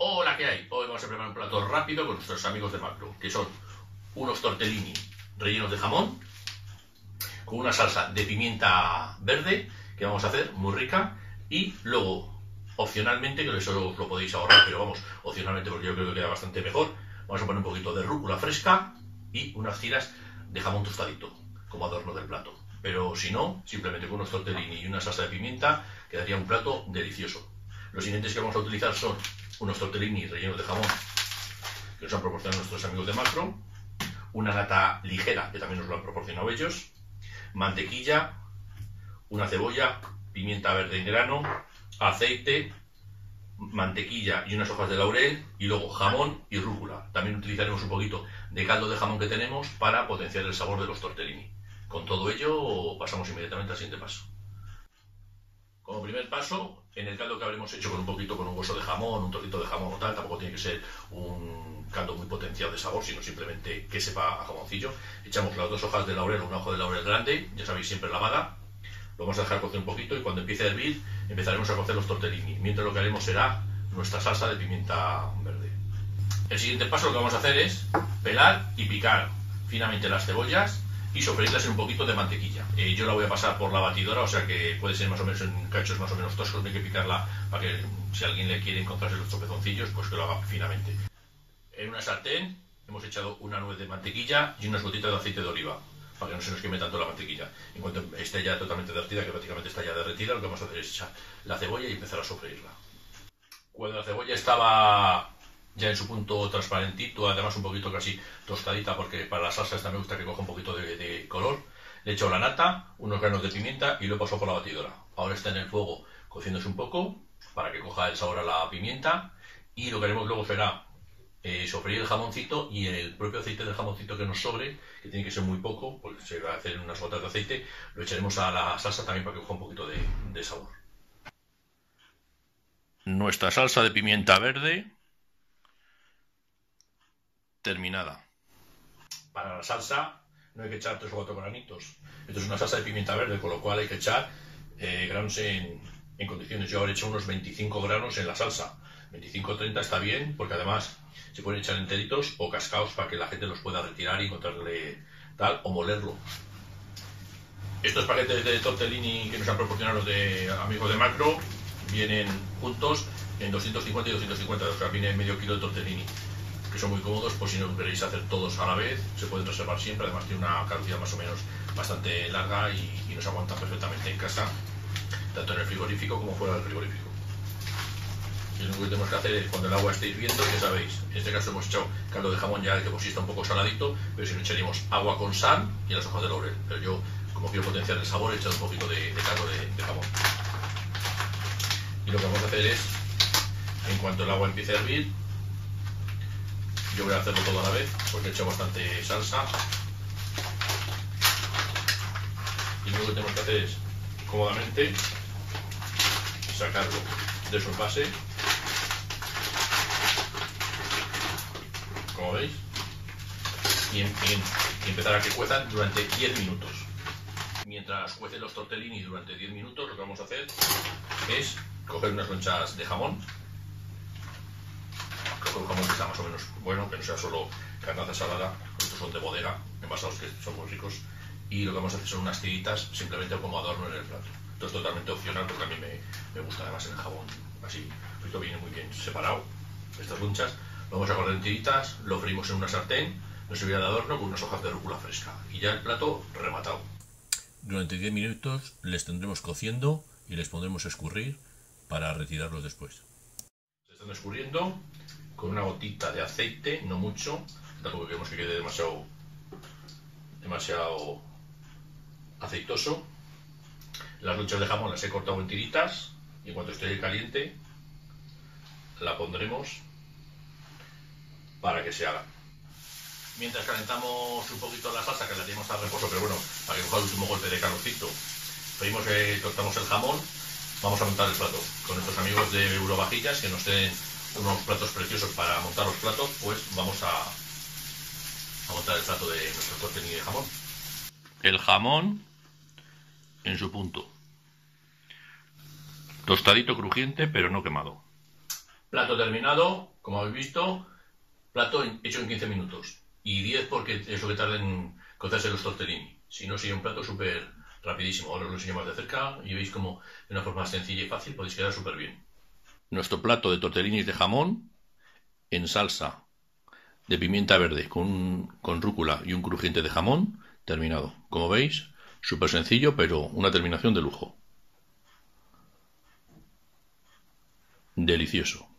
Hola, ¿qué hay? Hoy vamos a preparar un plato rápido con nuestros amigos de Macro, que son unos tortellini rellenos de jamón con una salsa de pimienta verde que vamos a hacer muy rica, y luego opcionalmente, que eso os lo podéis ahorrar, pero vamos, opcionalmente porque yo creo que queda bastante mejor, vamos a poner un poquito de rúcula fresca y unas tiras de jamón tostadito como adorno del plato. Pero si no, simplemente con unos tortellini y una salsa de pimienta quedaría un plato delicioso. Los ingredientes que vamos a utilizar son unos tortellini rellenos de jamón que nos han proporcionado nuestros amigos de Macro, una nata ligera que también nos lo han proporcionado ellos, mantequilla, una cebolla, pimienta verde en grano, aceite, mantequilla y unas hojas de laurel, y luego jamón y rúcula. También utilizaremos un poquito de caldo de jamón que tenemos para potenciar el sabor de los tortellini. Con todo ello pasamos inmediatamente al siguiente paso. Como primer paso, en el caldo que habremos hecho con un hueso de jamón, un trocito de jamón o tal, tampoco tiene que ser un caldo muy potenciado de sabor, sino simplemente que sepa a jamoncillo, echamos las dos hojas de laurel, una hoja de laurel grande, ya sabéis, siempre lavada, lo vamos a dejar cocer un poquito y cuando empiece a hervir empezaremos a cocer los tortellini, mientras lo que haremos será nuestra salsa de pimienta verde. El siguiente paso, lo que vamos a hacer es pelar y picar finamente las cebollas y sofreírlas en un poquito de mantequilla. Yo la voy a pasar por la batidora, o sea que puede ser más o menos en cachos más o menos toscos, no hay que picarla, para que si alguien le quiere encontrarse los tropezoncillos, pues que lo haga finamente. En una sartén hemos echado una nuez de mantequilla y unas gotitas de aceite de oliva, para que no se nos queme tanto la mantequilla. En cuanto esté ya totalmente derretida, que prácticamente está ya derretida, lo que vamos a hacer es echar la cebolla y empezar a sofreírla. Cuando la cebolla estaba ya en su punto transparentito, además un poquito casi tostadita, porque para las salsas también me gusta que coja un poquito de color, le he echado la nata, unos granos de pimienta y lo he pasado por la batidora. Ahora está en el fuego cociéndose un poco para que coja el sabor a la pimienta, y lo que haremos luego será sofreír el jamoncito y el propio aceite del jamoncito que nos sobre, que tiene que ser muy poco porque se va a hacer unas gotas de aceite, lo echaremos a la salsa también para que coja un poquito de sabor. Nuestra salsa de pimienta verde terminada. Para la salsa no hay que echar 3 o 4 granitos. Esto es una salsa de pimienta verde, con lo cual hay que echar granos en condiciones. Yo ahora he hecho unos 25 granos en la salsa. 25 o 30 está bien, porque además se pueden echar enteritos o cascaos para que la gente los pueda retirar y encontrarle tal, o molerlo. Estos paquetes de tortellini que nos han proporcionado los de amigos de Macro vienen juntos en 250 y 250, o sea, viene medio kilo de tortellini, que son muy cómodos, por si no queréis hacer todos a la vez, se pueden reservar siempre, además tiene una caducidad más o menos bastante larga y nos aguanta perfectamente en casa, tanto en el frigorífico como fuera del frigorífico. Y lo único que tenemos que hacer es, cuando el agua esté hirviendo, ya sabéis, en este caso hemos echado caldo de jamón ya que por sí está un poco saladito, pero si no echaríamos agua con sal y las hojas de laurel, pero yo, como quiero potenciar el sabor, he echado un poquito de caldo de jamón. Y lo que vamos a hacer es, en cuanto el agua empiece a hervir, yo voy a hacerlo todo a la vez porque he hecho bastante salsa, y lo que tenemos que hacer es cómodamente sacarlo de su envase, como veis, y empezar a que cuezan durante 10 minutos. Mientras cuecen los tortellini durante 10 minutos, lo que vamos a hacer es coger unas lonchas de jamón, un jamón que sea más o menos bueno, que no sea solo carnaza salada, estos son de bodega, envasados, que son muy ricos, y lo que vamos a hacer son unas tiritas simplemente como adorno en el plato. Esto es totalmente opcional porque a mí me gusta además el jamón así, esto viene muy bien separado, estas lonchas, lo vamos a cortar en tiritas, lo freímos en una sartén, nos servirá de adorno con unas hojas de rúcula fresca, y ya el plato rematado. Durante 10 minutos les tendremos cociendo y les pondremos a escurrir para retirarlos después. Se están escurriendo con una gotita de aceite, no mucho, tampoco queremos que quede demasiado aceitoso. Las lonchas de jamón las he cortado en tiritas y en cuanto esté caliente la pondremos para que se haga. Mientras calentamos un poquito la salsa, que la tenemos al reposo, pero bueno, para que coja el último golpe de calorcito, pedimos que cortamos el jamón, vamos a montar el plato con nuestros amigos de Eurovajillas, que nos den unos platos preciosos para montar los platos, pues vamos a montar el plato de nuestro tortellini de jamón. El jamón en su punto. Tostadito, crujiente, pero no quemado. Plato terminado, como habéis visto, plato hecho en 15 minutos. Y 10 porque es lo que tarda en cocerse los tortellini. Si no, sería un plato súper rapidísimo. Ahora os lo enseño más de cerca y veis como de una forma sencilla y fácil podéis quedar súper bien. Nuestro plato de tortellinis de jamón en salsa de pimienta verde con rúcula y un crujiente de jamón terminado. Como veis, súper sencillo, pero una terminación de lujo. Delicioso.